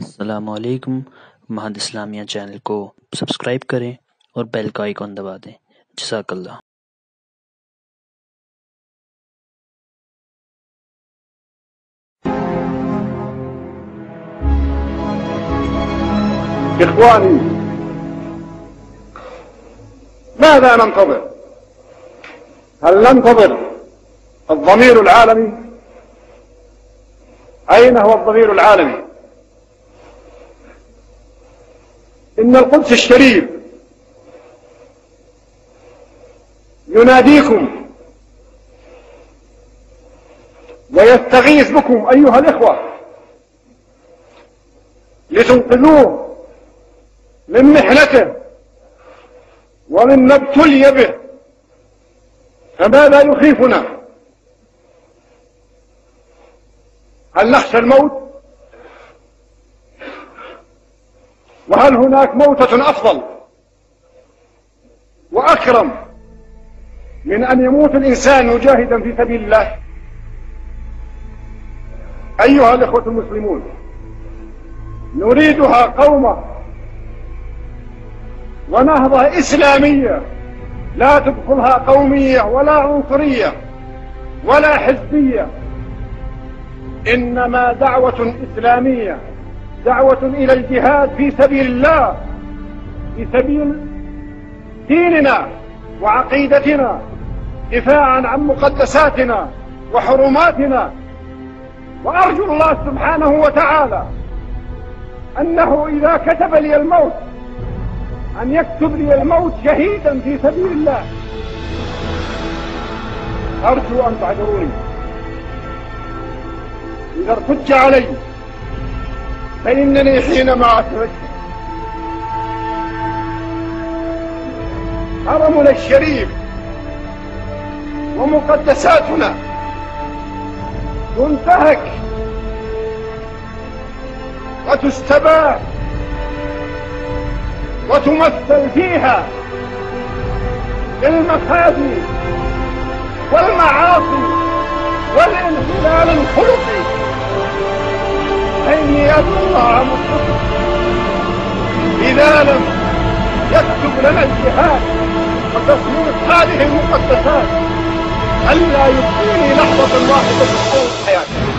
السلام علیکم، مہد اسلامیہ چینل کو سبسکرائب کریں اور بیل کا آئیکن دبا دیں۔ جزاک اللہ۔ إخواني، ماذا ننتظر؟ هل ننتظر الضمير العالمي؟ أين هو الضمير العالمي؟ إن القدس الشريف يناديكم ويستغيث بكم أيها الإخوة لتنقذوه من محنته ومما ابتلي به، فماذا يخيفنا؟ هل نخشى الموت؟ وهل هناك موتة أفضل وأكرم من أن يموت الإنسان مجاهدا في سبيل الله؟ أيها الإخوة المسلمون، نريدها قومة ونهضة إسلامية لا تدخلها قومية ولا عنصرية ولا حزبية، إنما دعوة إسلامية، دعوة إلى الجهاد في سبيل الله، في سبيل ديننا وعقيدتنا، دفاعا عن مقدساتنا وحرماتنا. وأرجو الله سبحانه وتعالى أنه إذا كتب لي الموت أن يكتب لي الموت شهيدا في سبيل الله. أرجو أن تعذروني إذا ارتج علي، فإنني حينما أترك حرمنا الشريف ومقدساتنا تنتهك وتستباح وتمثل فيها المفاسد والمعاصي والانحلال الخلقي. إني أدعو الله مصطفى إذا لم يكتب لنا الجهاد وتصوير هذه المقدسات ألا يبقيني لحظة واحدة في حياتي.